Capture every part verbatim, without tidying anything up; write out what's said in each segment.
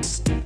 We'll be right back.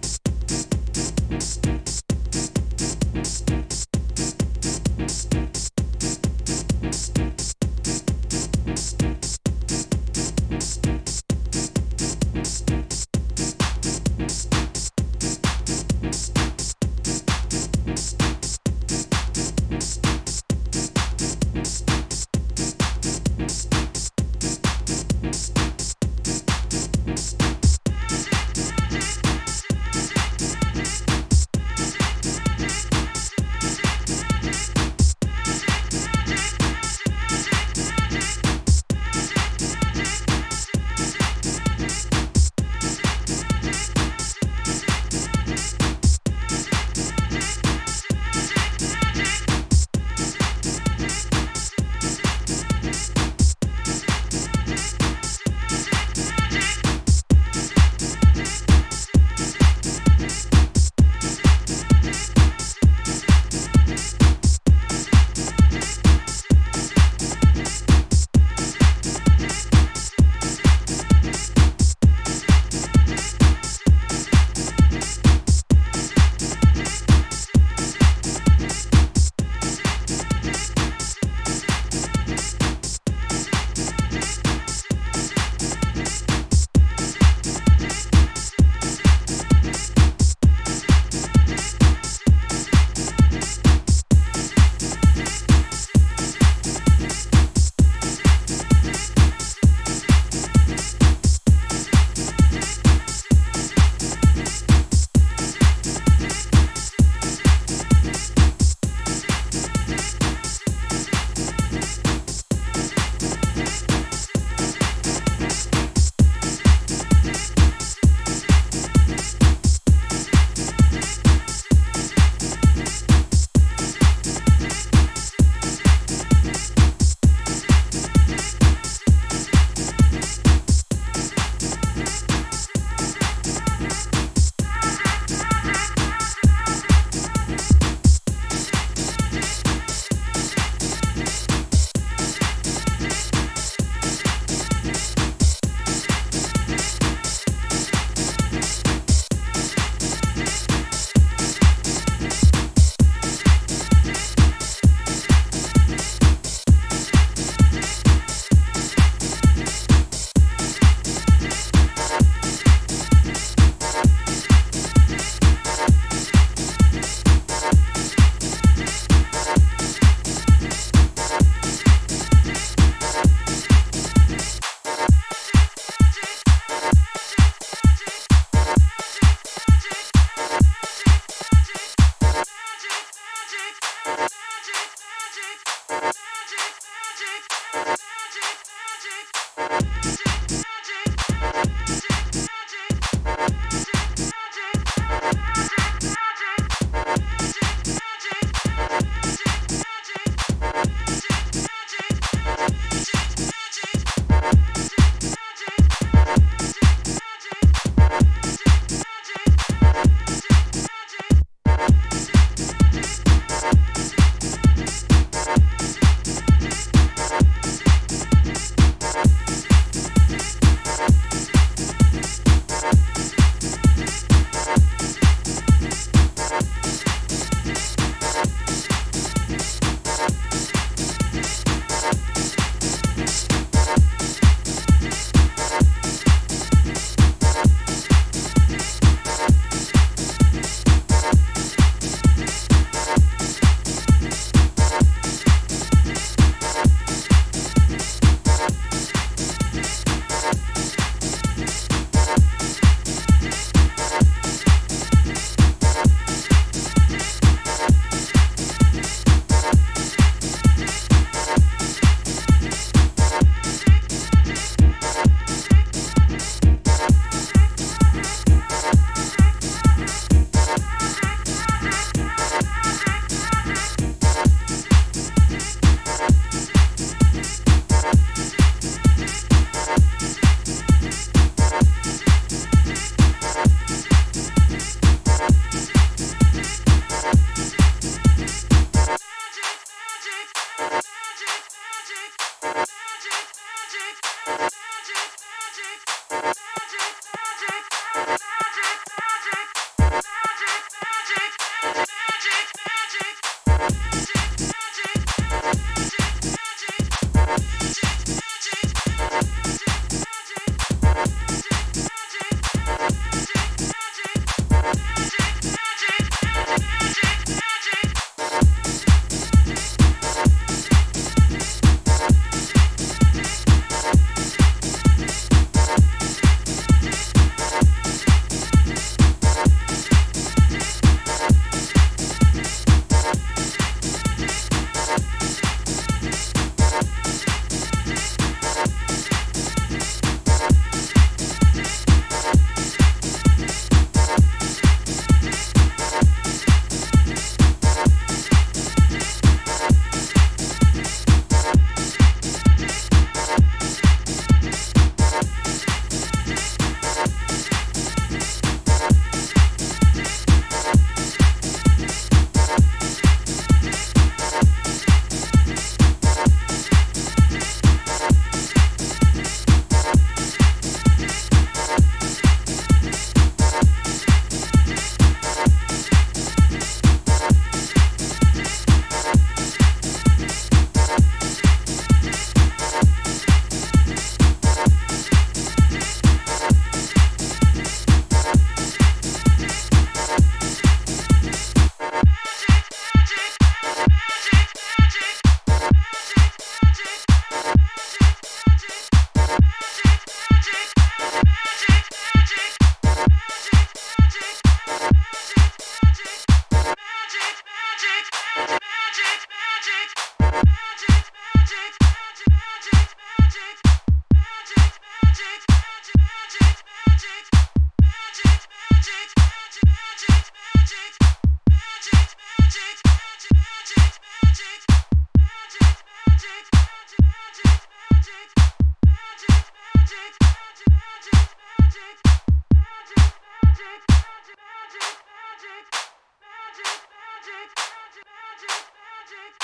magic,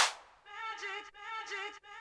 magic, magic, magic.